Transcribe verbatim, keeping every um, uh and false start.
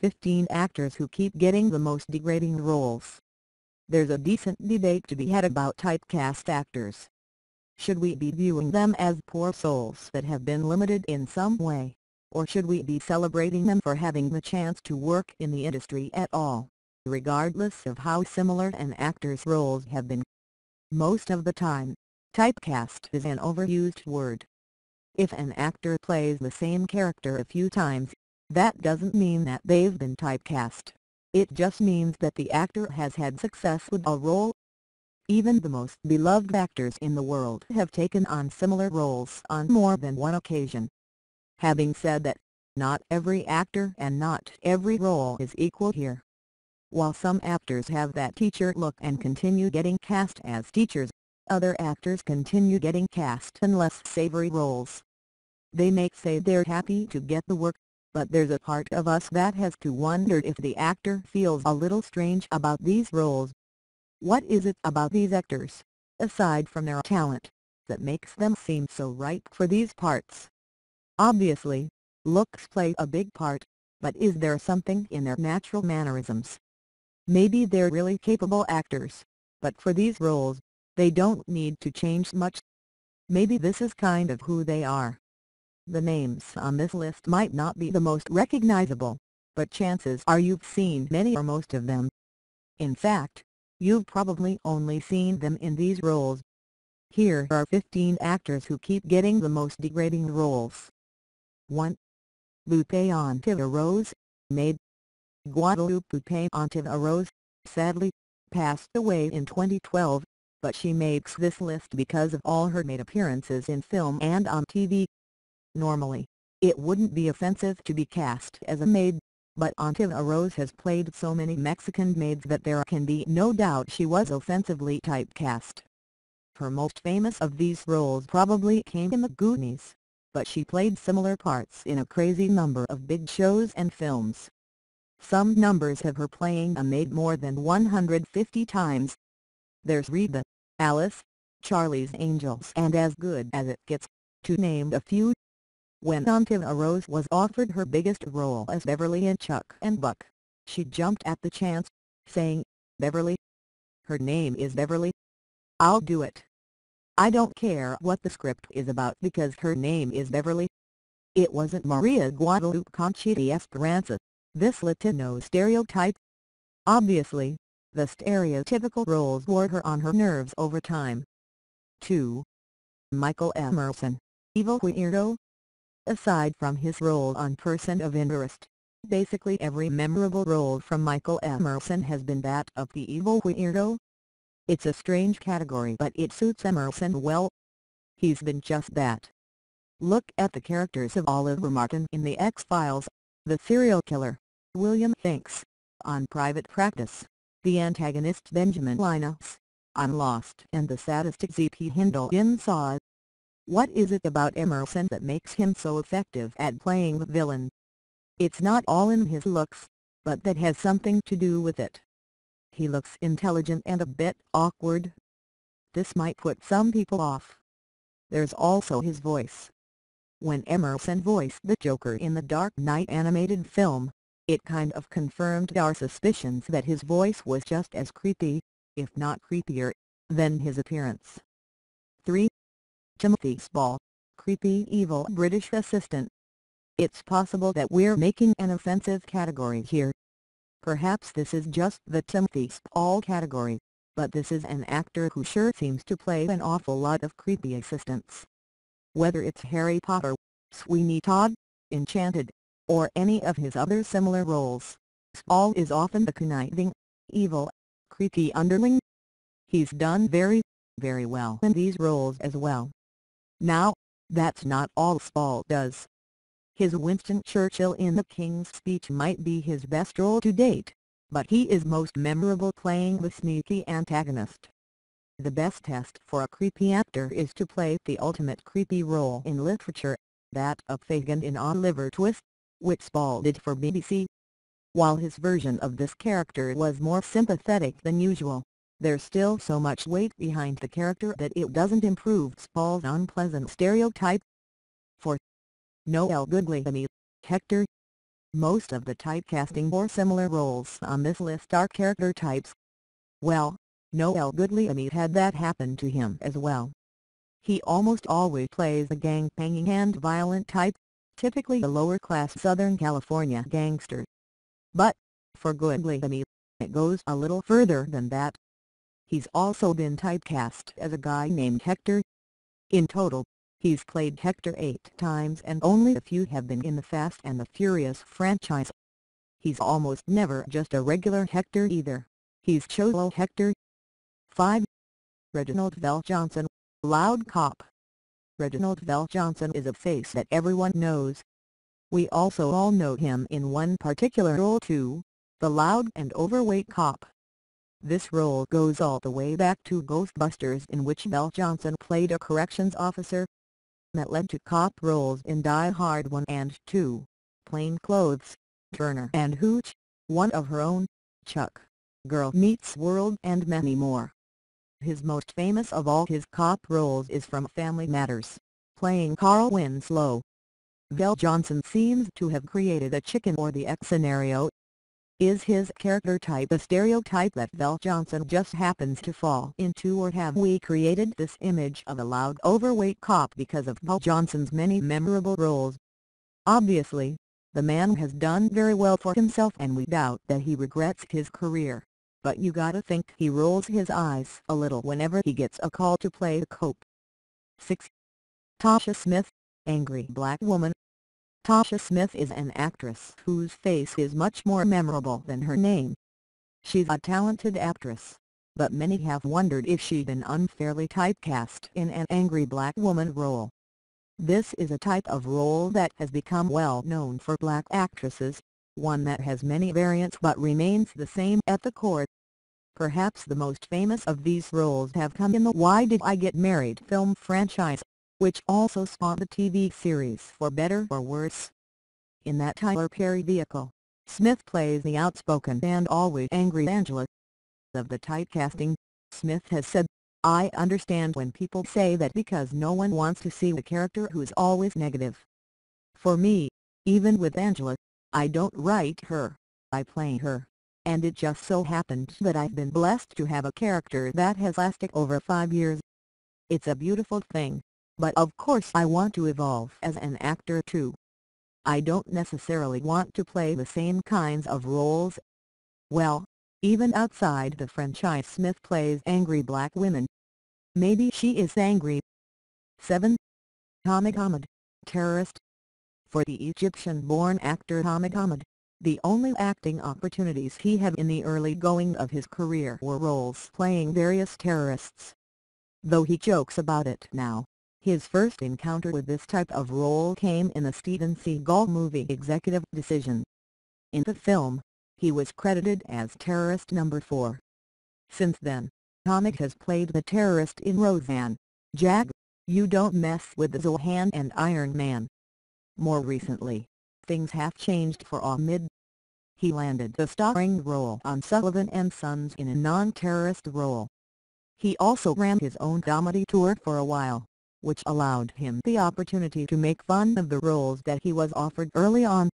fifteen actors who keep getting the most degrading roles. There's a decent debate to be had about typecast actors. Should we be viewing them as poor souls that have been limited in some way, or should we be celebrating them for having the chance to work in the industry at all, regardless of how similar an actor's roles have been? Most of the time, typecast is an overused word. If an actor plays the same character a few times, that doesn't mean that they've been typecast. It just means that the actor has had success with a role. Even the most beloved actors in the world have taken on similar roles on more than one occasion. Having said that, not every actor and not every role is equal here. While some actors have that teacher look and continue getting cast as teachers, other actors continue getting cast in less savory roles. They may say they're happy to get the work, but there's a part of us that has to wonder if the actor feels a little strange about these roles. What is it about these actors, aside from their talent, that makes them seem so ripe for these parts? Obviously, looks play a big part, but is there something in their natural mannerisms? Maybe they're really capable actors, but for these roles, they don't need to change much. Maybe this is kind of who they are. The names on this list might not be the most recognizable, but chances are you've seen many or most of them. In fact, you've probably only seen them in these roles. Here are fifteen actors who keep getting the most degrading roles. one. Guadalupe Ontiveros, maid. Guadalupe Ontiveros, sadly, passed away in twenty twelve, but she makes this list because of all her maid appearances in film and on T V. Normally, it wouldn't be offensive to be cast as a maid, but Ontiveros has played so many Mexican maids that there can be no doubt she was offensively typecast. Her most famous of these roles probably came in The Goonies, but she played similar parts in a crazy number of big shows and films. Some numbers have her playing a maid more than one hundred fifty times. There's Reba, Alice, Charlie's Angels and As Good As It Gets, to name a few. When Ontiveros was offered her biggest role as Beverly in Chuck and Buck, she jumped at the chance, saying, "Beverly? Her name is Beverly. I'll do it. I don't care what the script is about because her name is Beverly." It wasn't Maria Guadalupe Conchita Esperanza, this Latino stereotype. Obviously, the stereotypical roles wore her on her nerves over time. two. Michael Emerson, evil weirdo. Aside from his role on Person of Interest, basically every memorable role from Michael Emerson has been that of the evil weirdo. It's a strange category, but it suits Emerson well. He's been just that. Look at the characters of Oliver Martin in The X-Files, the serial killer, William Finks, on Private Practice, the antagonist Benjamin Linus, on Lost and the sadistic Z P Hindle in Saw. What is it about Emerson that makes him so effective at playing the villain? It's not all in his looks, but that has something to do with it. He looks intelligent and a bit awkward. This might put some people off. There's also his voice. When Emerson voiced the Joker in the Dark Knight animated film, it kind of confirmed our suspicions that his voice was just as creepy, if not creepier, than his appearance. three. Timothy Spall, creepy evil British assistant. It's possible that we're making an offensive category here. Perhaps this is just the Timothy Spall category, but this is an actor who sure seems to play an awful lot of creepy assistants. Whether it's Harry Potter, Sweeney Todd, Enchanted, or any of his other similar roles, Spall is often the conniving, evil, creepy underling. He's done very, very well in these roles as well. Now, that's not all Spall does. His Winston Churchill in The King's Speech might be his best role to date, but he is most memorable playing the sneaky antagonist. The best test for a creepy actor is to play the ultimate creepy role in literature, that of Fagin in Oliver Twist, which Spall did for B B C. While his version of this character was more sympathetic than usual, there's still so much weight behind the character that it doesn't improve Spall's unpleasant stereotype. four. Noel Gugliemi, Hector. Most of the typecasting or similar roles on this list are character types. Well, Noel Gugliemi had that happen to him as well. He almost always plays a gang-banging and violent type, typically a lower-class Southern California gangster. But, for Gugliemi, it goes a little further than that. He's also been typecast as a guy named Hector. In total, he's played Hector eight times and only a few have been in the Fast and the Furious franchise. He's almost never just a regular Hector either. He's Cholo Hector. five. Reginald VelJohnson, Loud Cop. Reginald VelJohnson is a face that everyone knows. We also all know him in one particular role too, the loud and overweight cop. This role goes all the way back to Ghostbusters, in which VelJohnson played a corrections officer. That led to cop roles in Die Hard one and two, Plain Clothes, Turner and Hooch, One of Her Own, Chuck, Girl Meets World and many more. His most famous of all his cop roles is from Family Matters, playing Carl Winslow. VelJohnson seems to have created a chicken or the egg scenario. Is his character type a stereotype that VelJohnson just happens to fall into, or have we created this image of a loud overweight cop because of VelJohnson's many memorable roles? Obviously, the man has done very well for himself and we doubt that he regrets his career, but you gotta think he rolls his eyes a little whenever he gets a call to play a cop. six. Tasha Smith, Angry Black Woman. Tasha Smith is an actress whose face is much more memorable than her name. She's a talented actress, but many have wondered if she'd been unfairly typecast in an angry black woman role. This is a type of role that has become well known for black actresses, one that has many variants but remains the same at the core. Perhaps the most famous of these roles have come in the Why Did I Get Married film franchise, which also spawned the T V series For Better or Worse. In that Tyler Perry vehicle, Smith plays the outspoken and always angry Angela. Of the typecasting, Smith has said, "I understand when people say that because no one wants to see a character who's always negative. For me, even with Angela, I don't write her, I play her, and it just so happened that I've been blessed to have a character that has lasted over five years. It's a beautiful thing. But of course I want to evolve as an actor too. I don't necessarily want to play the same kinds of roles." Well, even outside the franchise, Smith plays angry black women. Maybe she is angry. seven. Ahmed Ahmed, Terrorist. For the Egyptian-born actor Ahmed Ahmed, the only acting opportunities he had in the early going of his career were roles playing various terrorists. Though he jokes about it now, his first encounter with this type of role came in the Steven Seagal movie Executive Decision. In the film, he was credited as terrorist number four. Since then, Ahmed has played the terrorist in Roseanne, Jag, You Don't Mess with the Zohan and Iron Man. More recently, things have changed for Ahmed. He landed the starring role on Sullivan and Sons in a non-terrorist role. He also ran his own comedy tour for a while, which allowed him the opportunity to make fun of the roles that he was offered early on.